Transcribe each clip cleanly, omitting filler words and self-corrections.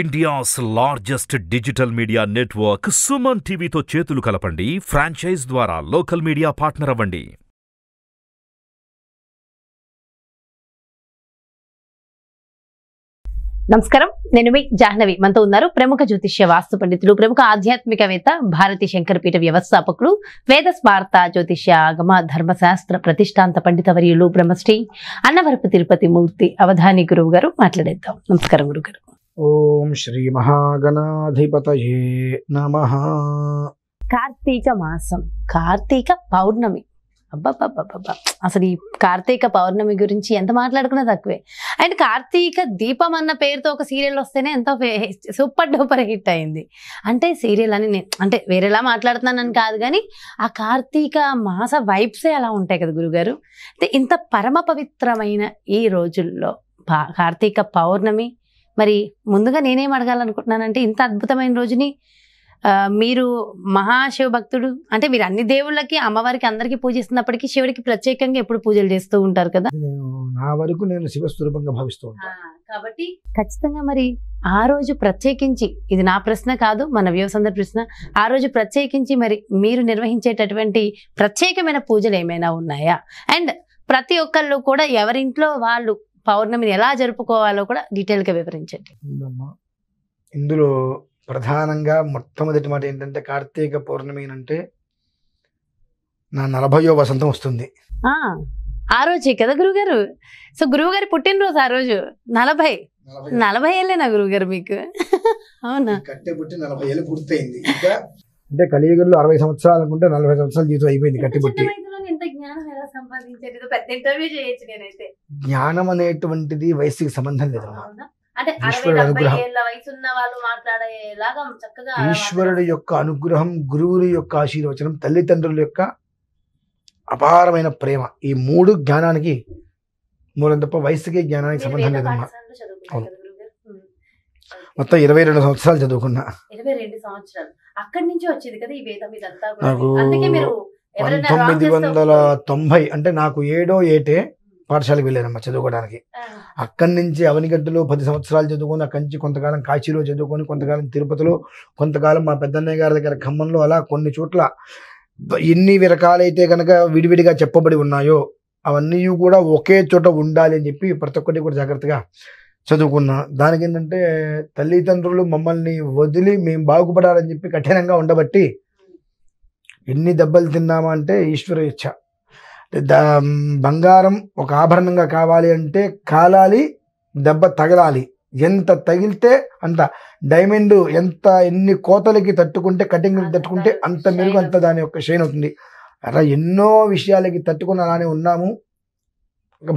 India's largest digital media network Suman టీవీతో చేతులు కలపండి. ఫ్రాంచైజ్ ద్వారా లోకల్ మీడియా పార్ట్నర్ అవ్వండి. నమస్కారం, నేను మీ జాహ్నవి. మనతో ఉన్నారు ప్రముఖ జ్యోతిష్య వాస్తు పండితులు, ప్రముఖ ఆధ్యాత్మికవేత్త, భారతీ శంకరపీఠ వ్యవస్థాపకులు, వేద స్మార్త జ్యోతిష్య ఆగమ ధర్మశాస్త్ర ప్రతిష్టాంత పండితవర్యులు బ్రహ్మశ్రీ అన్నవరపు తిరుపతి మూర్తి అవధాని గురువు గారు మాట్లాడేద్దాం. నమస్కారం గురుగారు. ఓం శ్రీ మహాగణాధిపతయే నమః. కార్తీక మాసం, కార్తీక పౌర్ణమి, అబ్బా అసలు ఈ కార్తీక పౌర్ణమి గురించి ఎంత మాట్లాడుకున్నా తక్కువే. అండ్ కార్తీక దీపం అన్న పేరుతో ఒక సీరియల్ వస్తేనే ఎంతో సూపర్ డూపర్ హిట్ అయింది. అంటే సీరియల్ అని నేను అంటే వేరేలా మాట్లాడుతున్నానని కాదు, కానీ ఆ కార్తీక మాస వైబ్సే అలా ఉంటాయి కదా గురుగారు. అయితే ఇంత పరమ పవిత్రమైన ఈ రోజుల్లో కార్తీక పౌర్ణమి, మరి ముందుగా నేనేం అడగాలనుకుంటున్నానంటే, ఇంత అద్భుతమైన రోజుని మీరు మహాశివ భక్తుడు, అంటే మీరు అన్ని దేవుళ్ళకి అమ్మవారికి అందరికీ పూజిస్తున్నప్పటికీ శివుడికి ప్రత్యేకంగా ఎప్పుడు పూజలు చేస్తూ ఉంటారు కదా. నా వరకు నేను శివస్వరూపంగా భావిస్తూ ఉంటాను కాబట్టి ఖచ్చితంగా మరి ఆ రోజు ప్రత్యేకించి, ఇది నా ప్రశ్న కాదు మన వ్యూవర్స్ అందరి ప్రశ్న, ఆ రోజు ప్రత్యేకించి మరి మీరు నిర్వహించేటటువంటి ప్రత్యేకమైన పూజలు ఏమైనా ఉన్నాయా? అండ్ ప్రతి ఒక్కళ్ళు కూడా ఎవరింట్లో వాళ్ళు పౌర్ణమిని ఎలా జరుపుకోవాలో కూడా డీటెయిల్గా వివరించండి. ఇందులో ప్రధానంగా మొట్టమొదటి మాట ఏంటంటే, కార్తీక పౌర్ణమి అంటే నా 40వ వసంతం వస్తుంది ఆ రోజే కదా గురుగారు. సో గురువుగారి పుట్టినరోజు ఆ రోజు 40 ఏళ్ళేనా గురువుగారు మీకు? అవునా, కట్టే పుట్టి 40 ఏళ్ళు పూర్తయింది. ఇంకా అంటే కలియుగంలో 60 సంవత్సరాలు అనుకుంటే 40 సంవత్సరాలు జీవితం అయిపోయింది కట్టే పుట్టి. జ్ఞానం అనేటువంటిది వయసుకి సంబంధం లేదు. ఈశ్వరుడు యొక్క అనుగ్రహం, గురువుల యొక్క ఆశీర్వచనం, తల్లిదండ్రుల యొక్క అపారమైన ప్రేమ, ఈ మూడు జ్ఞానానికి మూలం తప్ప వయసుకి జ్ఞానానికి సంబంధం లేదమ్మా. అవును, మొత్తం 22 సంవత్సరాలు చదువుకున్నా. 22 సంవత్సరాలు అక్కడి నుంచి వచ్చింది కదా ఈ వేదం ఇదంతా. నాకు 1990 అంటే నాకు 7వ ఏటే పాఠశాలకు వెళ్ళానమ్మా చదువుకోవడానికి. అక్కడి నుంచి అవనిగడ్డలో 10 సంవత్సరాలు చదువుకొని, అక్కడి నుంచి కొంతకాలం కాశీలో చదువుకొని, కొంతకాలం తిరుపతిలో, కొంతకాలం మా పెద్దన్నయ్య గారి దగ్గర ఖమ్మంలో, అలా కొన్ని చోట్ల ఎన్ని రకాలైతే కనుక విడివిడిగా చెప్పబడి ఉన్నాయో అవన్నీ కూడా ఒకే చోట ఉండాలి అని చెప్పి ప్రతి ఒక్కటి కూడా జాగ్రత్తగా చదువుకున్నా. దానికి ఏంటంటే తల్లిదండ్రులు మమ్మల్ని వదిలి మేము బాగుపడాలని చెప్పి కఠినంగా ఉండబట్టి ఎన్ని దెబ్బలు తిన్నామా అంటే ఈశ్వర ఇచ్చ. బంగారం ఒక ఆభరణంగా కావాలి అంటే కాలాలి, దెబ్బ తగలాలి, ఎంత తగిలితే అంత. డైమండ్ ఎంత ఎన్ని కోతలకి తట్టుకుంటే, కటింగ్ తట్టుకుంటే అంత మెరుగు, అంత దాని యొక్క షైన్ అవుతుంది. అలా ఎన్నో విషయాలకి తట్టుకుని అలానే ఉన్నాము.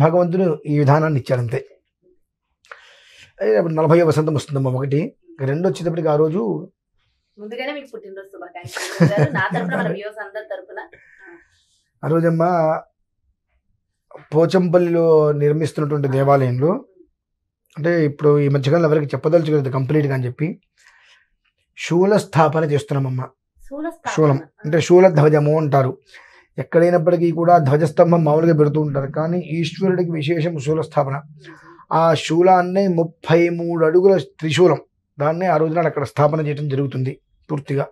భగవంతుడు ఈ విధానాన్ని ఇచ్చారంతే. అప్పుడు 40వ వసంతం వస్తుందమ్మా ఒకటి. రెండు వచ్చేటప్పటికి ఆ రోజు ముందుగానే మీకు పుట్టినరోజు శుభాకాంక్షలు నా తరపున, మన వ్యూవర్స్ అందరి తరపున. ఆ రోజమ్మ పోచంపల్లిలో నిర్మిస్తున్నటువంటి దేవాలయంలో, అంటే ఇప్పుడు ఈ మధ్యకాలంలో ఎవరికి చెప్పదలుచుకోలేదు కంప్లీట్గా అని చెప్పి, శూల స్థాపన చేస్తున్నామమ్మ. శూలం అంటే శూల ధ్వజము అంటారు. ఎక్కడైనప్పటికీ కూడా ధ్వజస్తంభం మామూలుగా పెడుతూ ఉంటారు, కానీ ఈశ్వరుడికి విశేషం శూల స్థాపన. ఆ శూలాన్ని 33 అడుగుల త్రిశూలం, దాన్ని ఆ రోజున అక్కడ స్థాపన చేయడం జరుగుతుంది పూర్తిగా.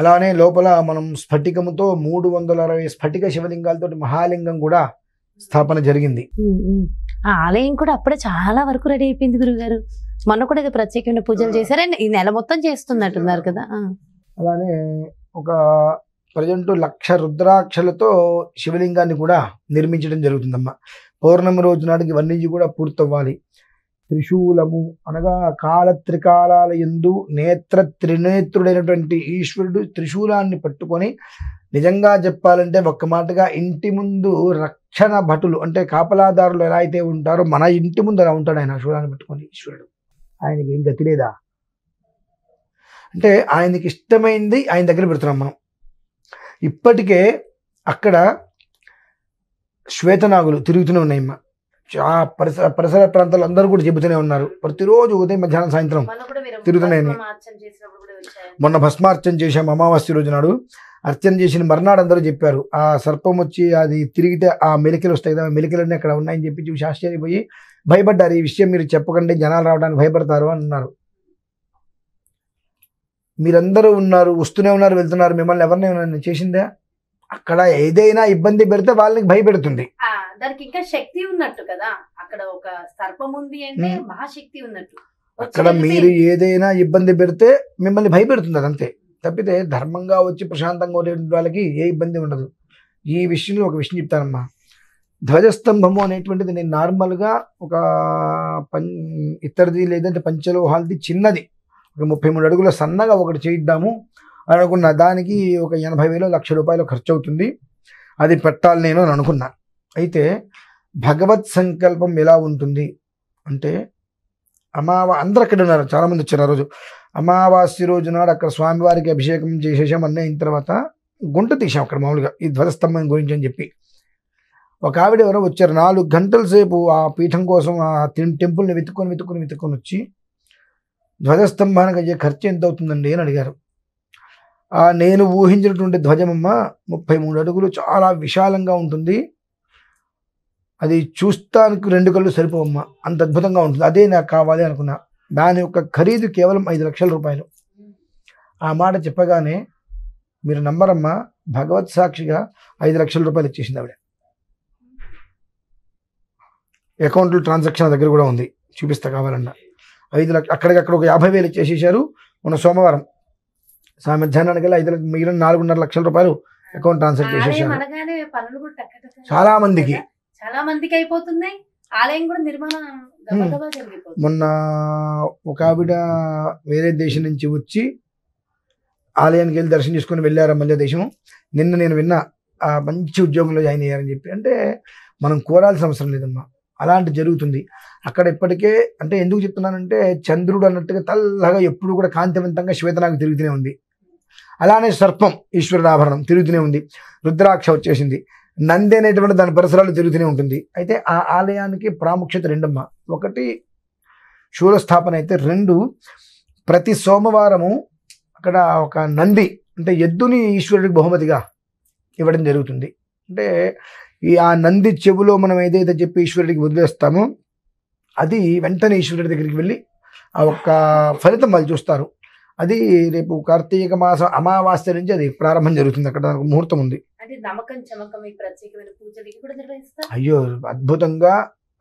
అలానే లోపల మనం స్ఫటికముతో 360 స్ఫటిక శివలింగాలతో మహాలింగం కూడా స్థాపన జరిగింది. ఆలయం కూడా అప్పుడే చాలా వరకు రెడీ అయిపోయింది గురుగారు. మొన్న కూడా ఏదో ప్రత్యేకమైన పూజలు చేశారు, ఈ నెల మొత్తం చేస్తున్నట్టున్నారు కదా. అలానే ఒక ప్రజెంట్ 1,00,000 రుద్రాక్షలతో శివలింగాన్ని కూడా నిర్మించడం జరుగుతుందమ్మా. పౌర్ణమి రోజు నాటికి ఇవన్నీ కూడా పూర్తవ్వాలి. త్రిశూలము అనగా కాల త్రికాలాల యందు నేత్ర త్రినేత్రుడైనటువంటి ఈశ్వరుడు త్రిశూలాన్ని పట్టుకొని, నిజంగా చెప్పాలంటే ఒక్క మాటగా ఇంటి ముందు రక్షణ భటులు అంటే కాపలాదారులు ఎలా అయితే ఉంటారో మన ఇంటి ముందు అలా ఉంటాడు ఆయన శూలాన్ని పట్టుకొని ఈశ్వరుడు. ఆయనకి ఏం గతి లేదా అంటే ఆయనకి ఇష్టమైంది ఆయన దగ్గర పెడుతున్నాం మనం. ఇప్పటికే అక్కడ శ్వేతనాగులు తిరుగుతూనే ఉన్నాయమ్మా. పరిసర ప్రాంతాలు అందరూ కూడా చెబుతూనే ఉన్నారు, ప్రతిరోజు ఉదయం మధ్యాహ్నం సాయంత్రం తిరుగుతున్నాయని. మొన్న భస్మార్చన చేశాం అమావాస్య రోజు నాడు. అర్చన చేసిన మర్నాడు అందరూ చెప్పారు, ఆ సర్పం వచ్చి అది తిరిగితే ఆ మెలికలు వస్తాయి కదా, మెలికలన్నీ అక్కడ ఉన్నాయని చెప్పి చూసి ఆశ్చర్యపోయి భయపడ్డారు. ఈ విషయం మీరు చెప్పకండి, జనాలు రావడానికి భయపడతారు అన్నారు. మీరందరూ ఉన్నారు, వస్తూనే ఉన్నారు, వెళ్తున్నారు, మిమ్మల్ని ఎవర్నైనా చేసిందా? అక్కడ ఏదైనా ఇబ్బంది పెడితే వాళ్ళకి భయపెడుతుంది. ఆ దానికి ఇంకా శక్తి ఉన్నట్టు కదా, అక్కడ ఒక సర్పం ఉంది అంటే మహాశక్తి ఉన్నట్టు. అక్కడ మీరు ఏదైనా ఇబ్బంది పెడితే మిమ్మల్ని భయపెడుతుంది అదంతే తప్పితే, ధర్మంగా వచ్చి ప్రశాంతంగా ఉండేటువంటి వాళ్ళకి ఏ ఇబ్బంది ఉండదు. ఈ విషయంలో ఒక విషయం చెప్తానమ్మా, ధ్వజస్తంభము అనేటువంటిది నేను నార్మల్గా ఒక ఇతరది లేదంటే పంచలోహాలది చిన్నది ఒక 33 అడుగుల సన్నగా ఒకటి చేయిద్దాము అని అనుకున్నా. దానికి ఒక 80,000-100,000 ఖర్చు అవుతుంది, అది పెట్టాలి నేను అని అనుకున్నా. అయితే భగవత్ సంకల్పం ఎలా ఉంటుంది అంటే, అందరు అక్కడ ఉన్నారు, చాలామంది వచ్చారు ఆ రోజు. అమావాస్య రోజు నాడు అక్కడ స్వామివారికి అభిషేకం చేసేసాం, అన్నీ అయిన తర్వాత గుంట తీసాం అక్కడ మామూలుగా ఈ ధ్వజస్తంభం గురించి అని చెప్పి. ఒక ఆవిడ ఎవరో వచ్చారు, 4 గంటల సేపు ఆ పీఠం కోసం ఆ టెంపుల్ని వెతుక్కొని వచ్చి ధ్వజస్తంభానికి అయ్యే ఖర్చు ఎంత అవుతుందండి అని అడిగారు. నేను ఊహించినటువంటి ధ్వజమమ్మ 33 అడుగులు, చాలా విశాలంగా ఉంటుంది, అది చూస్తానికి 2 కళ్ళు సరిపోవమ్మ, అంత అద్భుతంగా ఉంటుంది, అదే నాకు కావాలి అనుకున్నా. దాని యొక్క ఖరీదు కేవలం 5 లక్షల రూపాయలు. ఆ మాట చెప్పగానే మీరు నమ్మరమ్మ, భగవత్ సాక్షిగా 5 లక్షల రూపాయలు ఇచ్చేసింది ఆవిడ. అకౌంట్లో ట్రాన్సాక్షన్ దగ్గర కూడా ఉంది, చూపిస్తా కావాలన్నా. 5 లక్షలు అక్కడికక్కడ ఒక 50,000 చేసేసారు మన సోమవారం సామధ్యాహ్నానికల్లా. 4.5 లక్షల రూపాయలు అకౌంట్ ట్రాన్స్ఫర్ చేసేసారు చాలా మందికి, చాలా మందికి అయిపోతున్నాయి. ఆలయం కూడా నిర్మాణం మొన్న ఒక ఆవిడ వేరే దేశం నుంచి వచ్చి ఆలయానికి వెళ్ళి దర్శనం చేసుకుని వెళ్ళారు, మళ్ళీ దేశం. నిన్న నేను విన్నా మంచి ఉద్యోగంలో జాయిన్ అయ్యారని చెప్పి. అంటే మనం కోరాల్సిన అవసరం లేదమ్మా, అలాంటి జరుగుతుంది అక్కడ ఇప్పటికే. అంటే ఎందుకు చెప్తున్నానంటే, చంద్రుడు అన్నట్టుగా తెల్లగా ఎప్పుడు కూడా కాంతివంతంగా శ్వేతనాగం తిరుగుతూనే ఉంది, అలానే సర్పం ఈశ్వరుడు ఆభరణం తిరుగుతూనే ఉంది, రుద్రాక్ష వచ్చేసింది, నంది అనేటువంటి దాని పరిసరాలు తిరుగుతూనే ఉంటుంది. అయితే ఆ ఆలయానికి ప్రాముఖ్యత రెండమ్మ, ఒకటి శూలస్థాపన అయితే, 2 ప్రతి సోమవారము అక్కడ ఒక నంది అంటే ఎద్దుని ఈశ్వరుడికి బహుమతిగా ఇవ్వడం జరుగుతుంది. అంటే ఈ ఆ నంది చెవులో మనం ఏదైతే చెప్పి ఈశ్వరుడికి వదిలేస్తామో అది వెంటనే ఈశ్వరుడి దగ్గరికి వెళ్ళి ఆ ఒక్క ఫలితం వాళ్ళు చూస్తారు. అది రేపు కార్తీక మాసం అమావాస్య నుంచి అది ప్రారంభం జరుగుతుంది, అక్కడ దానికి ముహూర్తం ఉంది. అయ్యో అద్భుతంగా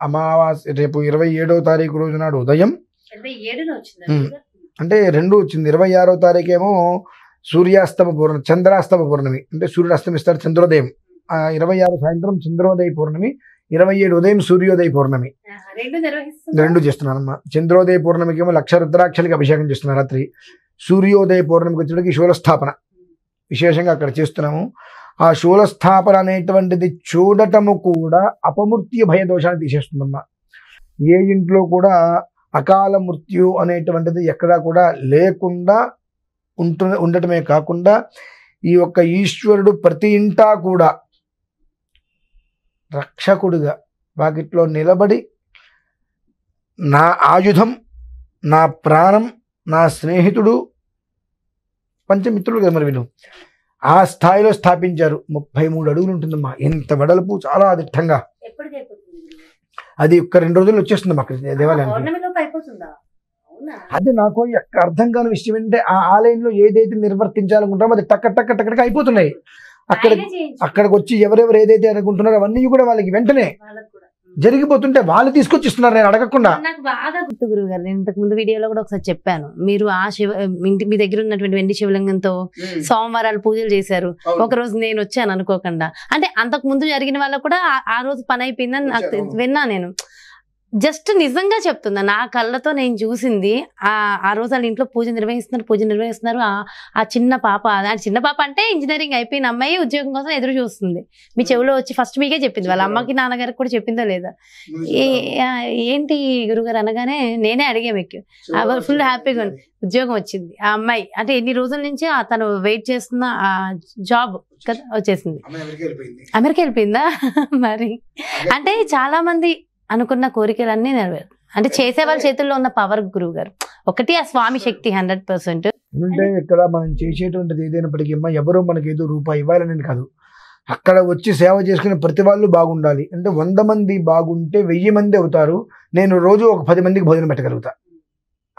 అమావాస్య రేపు 27వ తారీఖు రోజు నాడు ఉదయం, అంటే 2 వచ్చింది, 26వ తారీఖు ఏమో సూర్యాస్తమ పూర్ణమి, చంద్రాస్తమ పూర్ణమి, అంటే సూర్యుడు అస్తమిస్తారు చంద్రోదయం, 26 సాయంత్రం చంద్రోదయ పూర్ణమి, 27 ఉదయం సూర్యోదయ పూర్ణమి, రెండు చేస్తున్నారమ్మా. చంద్రోదయ పూర్ణమికి ఏమో 1,00,000 రుద్రాక్షలకి అభిషేకం చేస్తున్నారు రాత్రి, సూర్యోదయ పూర్ణమికి వచ్చేటికి శూలస్థాపన విశేషంగా అక్కడ చేస్తున్నాము. ఆ శూలస్థాపన అనేటువంటిది చూడటము కూడా అపమృత్యు భయ దోషాన్ని తీసేస్తుందమ్మా. ఏ ఇంట్లో కూడా అకాల మృత్యు అనేటువంటిది ఎక్కడా కూడా లేకుండా ఉండటమే కాకుండా, ఈ యొక్క ఈశ్వరుడు ప్రతి ఇంటా కూడా రక్షకుడుగా వాకిట్లో నిలబడి, నా ఆయుధం, నా ప్రాణం, నా స్నేహితుడు, పంచమిత్రుడు కదా మరి వీళ్ళు, ఆ స్థాయిలో స్థాపించారు. 33 అడుగులు ఉంటుందమ్మా, ఇంత వెడల్పు, చాలా దిట్టంగా. అది ఒక్క 2 రోజులు వచ్చేస్తుందమ్మా అక్కడ దేవాలయానికి. అది నాకు అర్థం కాని విషయం ఏంటంటే, ఆ ఆలయంలో ఏదైతే నిర్వర్తించాలనుకుంటామో అది టక్క టక్క టక్కడికి అయిపోతున్నాయి. అక్కడికి వచ్చి ఎవరెవరు ఏదైతే అనుకుంటున్నారో అవన్నీ కూడా వాళ్ళకి వెంటనే జరిగిపోతుంటే వాళ్ళు తీసుకొచ్చిస్తున్నారు నేను అడగకుండా. నాకు బాగా గుర్తు గురువు గారు, నేను ఇంతకు ముందు వీడియోలో కూడా ఒకసారి చెప్పాను, మీరు ఆ మీ దగ్గర ఉన్నటువంటి వెండి శివలింగంతో సోమవారాలు పూజలు చేశారు. ఒక రోజు నేను వచ్చాను అనుకోకుండా, అంటే అంతకు ముందు జరిగిన వాళ్ళ కూడా ఆ రోజు పని అయిపోయిందని నాకు విన్నా నేను. జస్ట్ నిజంగా చెప్తున్నా, నా కళ్ళతో నేను చూసింది. ఆ రోజు వాళ్ళ ఇంట్లో పూజ నిర్వహిస్తున్నారు. ఆ చిన్న పాప, ఆ చిన్న పాప అంటే ఇంజనీరింగ్ అయిపోయిన అమ్మాయి ఉద్యోగం కోసం ఎదురు చూస్తుంది. మీ చెవిలో వచ్చి ఫస్ట్ మీకే చెప్పింది, వాళ్ళ అమ్మకి నాన్నగారికి కూడా చెప్పిందో లేదా ఏంటి గురుగారు అనగానే నేనే అడిగే మీకు. ఫుల్ హ్యాపీగా ఉంది, ఉద్యోగం వచ్చింది ఆ అమ్మాయి. అంటే ఎన్ని రోజుల నుంచి తను వెయిట్ చేస్తున్న ఆ జాబ్ కదా వచ్చేసింది. అమెరికా వెళ్ళిపోయిందా మరి, అంటే చాలా మంది అనుకున్న కోరికలన్నీ నెరవేరు, అంటే చేసేవాళ్ళ చేతుల్లో ఉన్న పవర్ గురువు గారు ఒకటి, ఆ స్వామి శక్తి 100%. అంటే ఇక్కడ మనం చేసేటువంటిది ఏదైనప్పటికీ ఎవరో మనకి ఏదో రూపాయి ఇవ్వాలని కాదు, అక్కడ వచ్చి సేవ చేసుకునే ప్రతి వాళ్ళు బాగుండాలి. అంటే 100 మంది బాగుంటే 1000 మంది అవుతారు. నేను రోజు ఒక 10 మందికి భోజనం పెట్టగలుగుతా,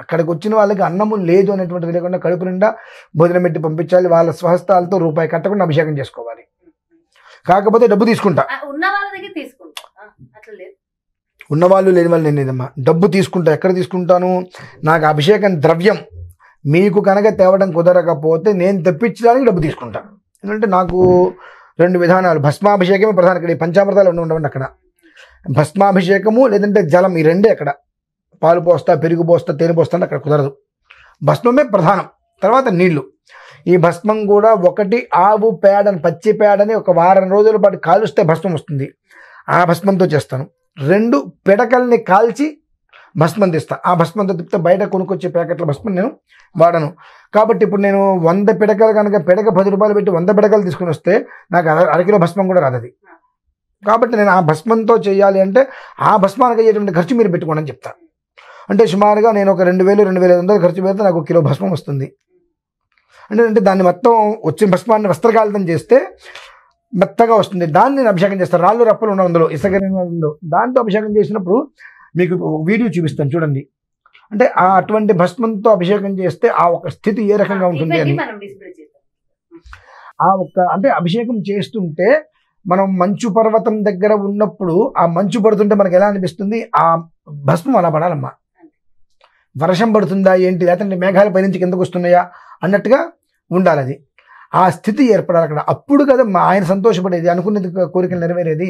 అక్కడికి వచ్చిన వాళ్ళకి అన్నము లేదు అనేటువంటిది లేకుండా కడుపు నిండా భోజనం పెట్టి పంపించాలి. వాళ్ళ స్వహస్తాలతో రూపాయి కట్టకుండా అభిషేకం చేసుకోవాలి. కాకపోతే డబ్బు తీసుకుంటా, ఉన్న వాళ్ళ దగ్గర తీసుకుంటా, అట్లా లేదు. ఉన్నవాళ్ళు లేని వాళ్ళు నేను ఇదమ్మా డబ్బు తీసుకుంటా. ఎక్కడ తీసుకుంటాను? నాకు అభిషేకం ద్రవ్యం మీకు కనుక తేవడం కుదరకపోతే నేను తెప్పించడానికి డబ్బు తీసుకుంటాను. ఎందుకంటే నాకు రెండు విధానాలు, భస్మాభిషేకమే ప్రధాన. ఇక్కడ పంచామృతాలు ఉండవండి, అక్కడ భస్మాభిషేకము లేదంటే జలం, ఈ రెండే. అక్కడ పాలు పోస్తా, పెరుగు పోస్తా, తేనె పోస్తా అంటే అక్కడ కుదరదు. భస్మమే ప్రధానం, తర్వాత నీళ్లు. ఈ భస్మం కూడా ఒకటి ఆవు పేడని, పచ్చి పేడని ఒక వారం రోజుల పాటు కాలుస్తే భస్మం వస్తుంది, ఆ భస్మంతో చేస్తాను. రెండు పిడకల్ని కాల్చి భస్మం తీస్తాను, ఆ భస్మంతో తిప్పితే బయట కొనుక్కొచ్చే ప్యాకెట్ల భస్మం నేను వాడను. కాబట్టి ఇప్పుడు నేను 100 పిడకలు కనుక పిడక 10 రూపాయలు పెట్టి 100 పిడకలు తీసుకుని వస్తే నాకు 1/2 కిలో భస్మం కూడా రాదది. కాబట్టి నేను ఆ భస్మంతో చేయాలి అంటే ఆ భస్మానికి అయ్యేటువంటి ఖర్చు మీరు పెట్టుకోండి అని చెప్తాను. అంటే సుమారుగా నేను ఒక 2000-2500 ఖర్చు పెడితే నాకు 1 కిలో భస్మం వస్తుంది. అంటే దాన్ని మొత్తం వచ్చిన భస్మాన్ని వస్త్రకాళితం చేస్తే మెత్తగా వస్తుంది. దాన్ని నేను అభిషేకం చేస్తాను. రాళ్ళు రప్పలు ఉన్న అందులో ఇసుకరిందో దాంతో అభిషేకం చేసినప్పుడు మీకు వీడియో చూపిస్తాను చూడండి. అంటే ఆ అటువంటి భస్మంతో అభిషేకం చేస్తే ఆ ఒక స్థితి ఏ రకంగా ఉంటుంది అని, ఆ ఒక్క అంటే అభిషేకం చేస్తుంటే మనం మంచు పర్వతం దగ్గర ఉన్నప్పుడు ఆ మంచు పడుతుంటే మనకు ఎలా అనిపిస్తుంది? ఆ భస్మం అలా పడాలమ్మా. వర్షం పడుతుందా ఏంటి, లేదంటే మేఘాలు పైనుంచి కిందకు వస్తున్నాయా అన్నట్టుగా ఉండాలి. అది ఆ స్థితి ఏర్పడాలి అక్కడ. అప్పుడు కదా ఆయన సంతోషపడేది, అనుకున్నది కోరికలు నెరవేరేది.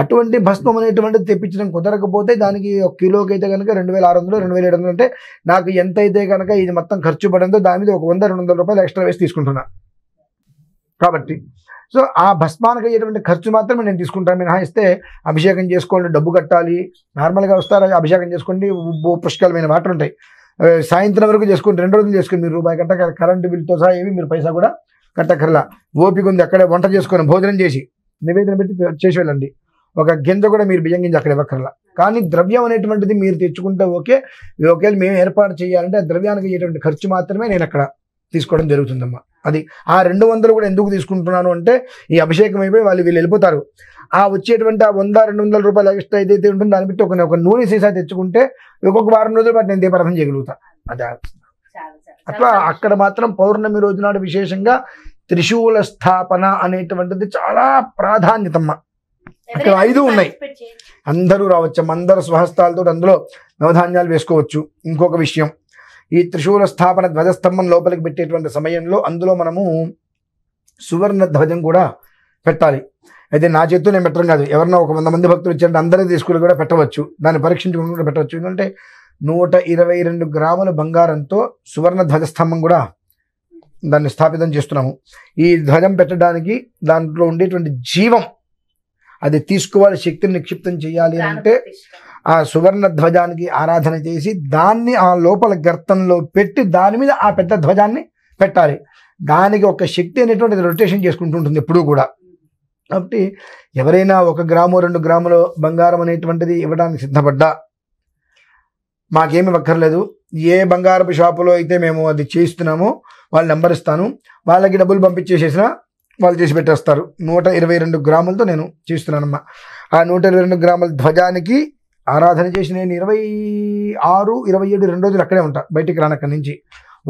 అటువంటి భస్మం అనేటువంటిది తెప్పించడం కుదరకపోతే దానికి 1 కిలోకి అయితే కనుక 2600-2700 అంటే నాకు ఎంత అయితే కనుక ఇది మొత్తం ఖర్చు పడంతో దాని మీద ఒక 100-200 రూపాయలు ఎక్స్ట్రా వేసి తీసుకుంటున్నా. కాబట్టి సో ఆ భస్మానికి అయ్యేటువంటి ఖర్చు మాత్రమే నేను తీసుకుంటాను. మినహాయిస్తే అభిషేకం చేసుకోండి, డబ్బు కట్టాలి. నార్మల్గా వస్తారు అభిషేకం చేసుకోండి, పుష్కలమైన వాటర్ ఉంటాయి. సాయంత్రం వరకు చేసుకోండి, 2 రోజులు చేసుకోండి, మీరు రూపాయి కట్ట, కరెంటు బిల్లుతో సహా ఏమి మీరు పైసా కూడా కట్టకర్లా. ఓపిక ఉంది అక్కడే వంట చేసుకొని భోజనం చేసి నివేదన పెట్టి చేసి వెళ్ళండి. ఒక గింజ కూడా మీరు బియ్యం గింజ అక్కడ ఇవ్వక్కర్లా. కానీ ద్రవ్యం అనేటువంటిది మీరు తెచ్చుకుంటే ఓకే. ఒకవేళ మేము ఏర్పాటు చేయాలంటే ఆ ద్రవ్యానికి అయ్యేటువంటి ఖర్చు మాత్రమే నేను అక్కడ తీసుకోవడం జరుగుతుందమ్మా. అది ఆ 200 కూడా ఎందుకు తీసుకుంటున్నాను అంటే ఈ అభిషేకం అయిపోయి వీళ్ళు వెళ్ళిపోతారు. ఆ వచ్చేటువంటి ఆ 100-200 రూపాయలు ఎక్స్ట్రా ఏదైతే ఉంటుందో దాన్ని పెట్టి ఒక నూనె సీసా తెచ్చుకుంటే ఒక్కొక్క వారం రోజుల పాటు నేను దీపారాధన చేయగలుగుతాను. అదే అట్లా అక్కడ మాత్రం పౌర్ణమి రోజు నాడు విశేషంగా త్రిశూల స్థాపన అనేటువంటిది చాలా ప్రాధాన్యతమ్మ. అక్కడ 5 ఉన్నాయి, అందరూ రావచ్చమ్మ, అందరు స్వహస్తాలతో అందులో నవధాన్యాలు వేసుకోవచ్చు. ఇంకొక విషయం, ఈ త్రిశూల స్థాపన ధ్వజస్తంభం లోపలికి పెట్టేటువంటి సమయంలో అందులో మనము సువర్ణ ధ్వజం కూడా పెట్టాలి. అయితే నా చేతితో నేను పెట్టడం కాదు, ఎవరన్నా ఒక 100 మంది భక్తులు వచ్చారంటే అందరూ తీసుకుని కూడా పెట్టవచ్చు, దాన్ని పరీక్షించుకుని కూడా పెట్టవచ్చు. ఎందుకంటే 122 గ్రాముల బంగారంతో సువర్ణ ధ్వజస్తంభం కూడా దాన్ని స్థాపితం చేస్తున్నాము. ఈ ధ్వజం పెట్టడానికి దాంట్లో ఉండేటువంటి జీవం అది తీసుకోవాలి, శక్తిని నిక్షిప్తం చేయాలి అంటే ఆ సువర్ణ ధ్వజానికి ఆరాధన చేసి దాన్ని ఆ లోపల గర్తంలో పెట్టి దాని మీద ఆ పెద్ద ధ్వజాన్ని పెట్టాలి. దానికి ఒక శక్తి అనేటువంటిది రొటేషన్ చేసుకుంటూ ఉంటుంది ఎప్పుడూ కూడా. కాబట్టి ఎవరైనా 1 గ్రాము 2 గ్రాముల బంగారం అనేటువంటిది ఇవ్వడానికి సిద్ధపడ్డా మాకేమి అక్కర్లేదు. ఏ బంగారపు షాపులో అయితే మేము అది చేయిస్తున్నామో వాళ్ళ నెంబర్ ఇస్తాను, వాళ్ళకి డబ్బులు పంపించేసేసినా వాళ్ళు చేసి పెట్టేస్తారు. 122 గ్రాములతో నేను చేస్తున్నానమ్మా. ఆ 122 గ్రాముల ధ్వజానికి ఆరాధన చేసి నేను 26-27 2 రోజులు అక్కడే ఉంటాను, బయటికి రాను. అక్కడి నుంచి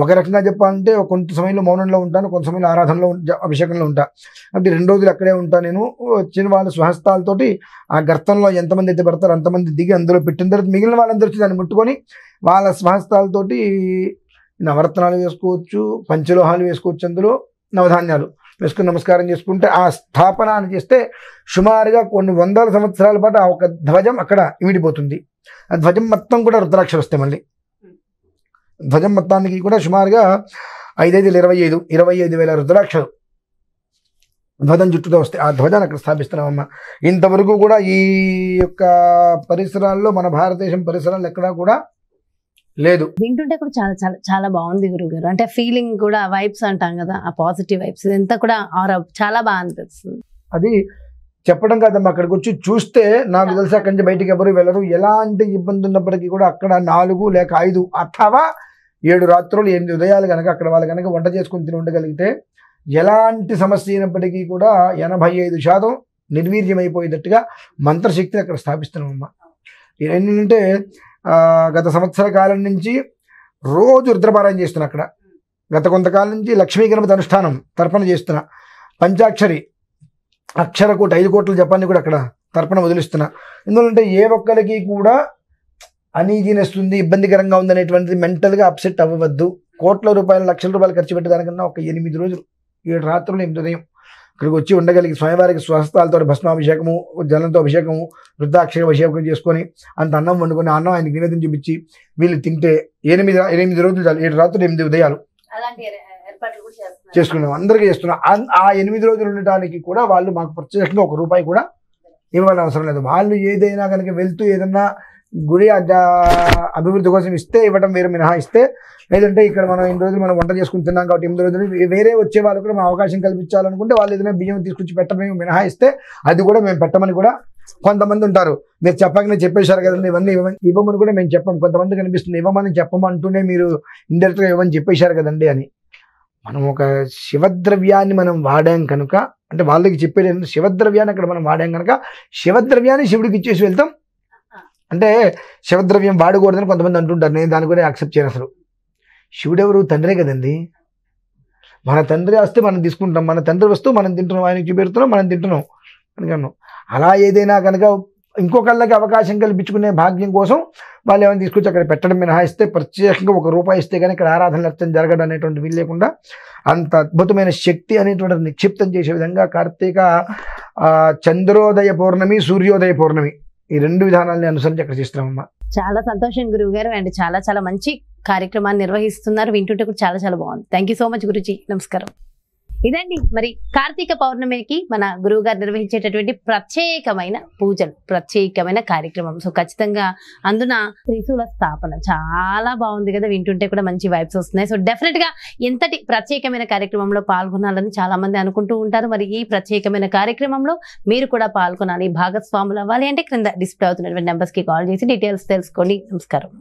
ఒక రకంగా చెప్పాలంటే కొంత సమయంలో మౌనంలో ఉంటాను, కొంత సమయంలో ఆరాధనలో అభిషేకంలో ఉంటాను. అంటే 2 రోజులు అక్కడే ఉంటాను నేను. వచ్చిన వాళ్ళ స్వహస్తాలతోటి ఆ గర్తంలో ఎంతమంది అయితే పెడతారో అంతమంది దిగి అందులో పెట్టిన తర్వాత మిగిలిన వాళ్ళందరూ వచ్చి దాన్ని ముట్టుకొని వాళ్ళ స్వహస్తాలతోటి నవరత్నాలు వేసుకోవచ్చు, పంచలోహాలు వేసుకోవచ్చు, అందులో నవధాన్యాలు వేసుకుని నమస్కారం చేసుకుంటే ఆ స్థాపన అని చేస్తే సుమారుగా కొన్ని 100 సంవత్సరాల పాటు ఆ ఒక ధ్వజం అక్కడ ఇమిడిపోతుంది. ఆ ధ్వజం మొత్తం కూడా రుద్రాక్షలు వస్తాయి. మళ్ళీ ధ్వజం మొత్తానికి కూడా సుమారుగా 25,000 రుద్రాక్షలు ధ్వజం చుట్టూతో వస్తాయి. ఆ ధ్వజాన్ని అక్కడ స్థాపిస్తున్నామమ్మా. ఇంతవరకు కూడా ఈ యొక్క పరిసరాల్లో మన భారతదేశం పరిసరాలు ఎక్కడా కూడా లేదు. వింటుంటే కూడా చాలా చాలా చాలా బాగుంది గురువు గారు. అంటే ఫీలింగ్ కూడా వైబ్స్ అంటాం కదా, ఆ పాజిటివ్ వైబ్స్ ఇదంతా కూడా చాలా బాగా అనిపిస్తుంది. అది చెప్పడం కాదమ్మా, అక్కడికి వచ్చి చూస్తే నాకు తెలిసి అక్కడి నుంచి బయటికి ఎవరు వెళ్ళరు. ఎలాంటి ఇబ్బంది ఉన్నప్పటికీ కూడా అక్కడ 4 లేక 5 అథవా 7 రాత్రులు 8 ఉదయాలు కనుక అక్కడ వాళ్ళు కనుక వంట చేసుకుని తిని ఉండగలిగితే ఎలాంటి సమస్య అయినప్పటికీ కూడా 85% నిర్వీర్యమైపోయేటట్టుగా మంత్రశక్తిని అక్కడ స్థాపిస్తున్నామమ్మా. ఏంటంటే గత సంవత్సర కాలం నుంచి రోజు రుద్రపారాయణ చేస్తున్నా. అక్కడ గత కొంతకాలం నుంచి లక్ష్మీ గణపతి అనుష్ఠానం తర్పణ చేస్తున్నా. పంచాక్షరి అక్షరకోటి 5 కోట్ల జపాన్ని కూడా అక్కడ తర్పణ వదిలిస్తున్నా. ఎందుకంటే ఏ ఒక్కరికి కూడా అనీజీనెస్ ఉంది, ఇబ్బందికరంగా ఉందనేటువంటిది మెంటల్గా అప్సెట్ అవ్వవద్దు. కోట్ల రూపాయలు లక్షల రూపాయలు ఖర్చు పెట్టేదానికన్నా ఒక 8 రోజులు 7 రాత్రులు 8 ఉదయం ఇక్కడికి వచ్చి ఉండగలిగి స్వామివారికి స్వస్థాలతో భస్మాభిషేకము, జలంతో అభిషేకము, వృద్ధాక్షర అభిషేకం చేసుకొని అంత అన్నం వండుకొని అన్నం ఆయనకి నివేదన చూపించి వీళ్ళు తింటే 8 రోజులు చాలు, 7 రాత్రులు 8 ఉదయాలు చేసుకున్నాం. అందరికీ చేస్తున్నాం. ఆ 8 రోజులు ఉండటానికి కూడా వాళ్ళు మాకు ప్రత్యేకంగా 1 రూపాయి కూడా ఇవ్వాలని అవసరం లేదు. వాళ్ళు ఏదైనా కనుక వెళ్తూ ఏదన్నా గుడి అభివృద్ధి కోసం ఇస్తే ఇవ్వడం వేరే మినహాయిస్తే, లేదంటే ఇక్కడ మనం 8 రోజులు మనం వంట చేసుకుని తిన్నాం కాబట్టి 8 రోజులు వేరే వచ్చే వాళ్ళు కూడా మనం అవకాశం కల్పించాలనుకుంటే వాళ్ళు ఏదైనా బియ్యం తీసుకొచ్చి పెట్టమని మినహాయిస్తే అది కూడా మేము పెట్టమని కూడా కొంతమంది ఉంటారు. మీరు చెప్పకనే చెప్పేశారు కదండి ఇవన్నీ ఇవ్వమని కూడా మేము చెప్పం. కొంతమంది కనిపిస్తుంది ఇవ్వమని చెప్పమంటూనే మీరు ఇండైరెక్ట్గా ఇవ్వమని చెప్పేశారు కదండి అని. మనం ఒక శివద్రవ్యాన్ని మనం వాడాం కనుక, అంటే వాళ్ళకి చెప్పేది శివద్రవ్యాన్ని అక్కడ మనం వాడాం కనుక శివద్రవ్యాన్ని శివుడికి ఇచ్చేసి వెళ్తాం. అంటే శివద్రవ్యం వాడకూడదని కొంతమంది అంటుంటారు. నేను దాని కూడా యాక్సెప్ట్ చేయను. అసలు శివుడెవరు? తండ్రే కదండి. మన తండ్రి వస్తే మనం తీసుకుంటాం, మన తండ్రి వస్తువు మనం తింటున్నాం, ఆయనకి చూపెడుతున్నాం, మనం తింటున్నాం అనుకున్నాం. అలా ఏదైనా కనుక ఇంకొకళ్ళకి అవకాశం కల్పించుకునే భాగ్యం కోసం వాళ్ళు ఏమైనా తీసుకొచ్చి అక్కడ పెట్టడం మినహాయిస్తే ప్రత్యేకంగా 1 రూపాయి ఇస్తే కానీ ఇక్కడ ఆరాధన అర్థం జరగడం అనేటువంటి వీలు లేకుండా అంత అద్భుతమైన శక్తి అనేటువంటిది నిక్షిప్తం చేసే విధంగా కార్తీక చంద్రోదయ పౌర్ణమి, సూర్యోదయ పౌర్ణమి ఈ 2 విధానాలని అనుసరించి అక్కడ చేస్తున్నామమ్మా. చాలా సంతోషం గురువుగారు, అండ్ చాలా చాలా మంచి కార్యక్రమాన్ని నిర్వహిస్తున్నారు. వింటుంటే కూడా చాలా చాలా బాగుంది. Thank you so much Guruji. నమస్కారం. ఇదండి మరి కార్తీక పౌర్ణమికి మన గురువుగారు నిర్వహించేటటువంటి ప్రత్యేకమైన పూజలు, ప్రత్యేకమైన కార్యక్రమం. సో ఖచ్చితంగా అందున త్రిశూల స్థాపన చాలా బాగుంది కదా, వింటుంటే కూడా మంచి వైబ్స్ వస్తున్నాయి. సో డెఫినెట్గా ఎంతటి ప్రత్యేకమైన కార్యక్రమంలో పాల్గొనాలని చాలామంది అనుకుంటూ ఉంటారు. మరి ఈ ప్రత్యేకమైన కార్యక్రమంలో మీరు కూడా పాల్గొనాలి, భాగస్వాములు అవ్వాలి అంటే క్రింద డిస్ప్లే అవుతున్నటువంటి నెంబర్స్కి కాల్ చేసి డీటెయిల్స్ తెలుసుకోండి. నమస్కారం.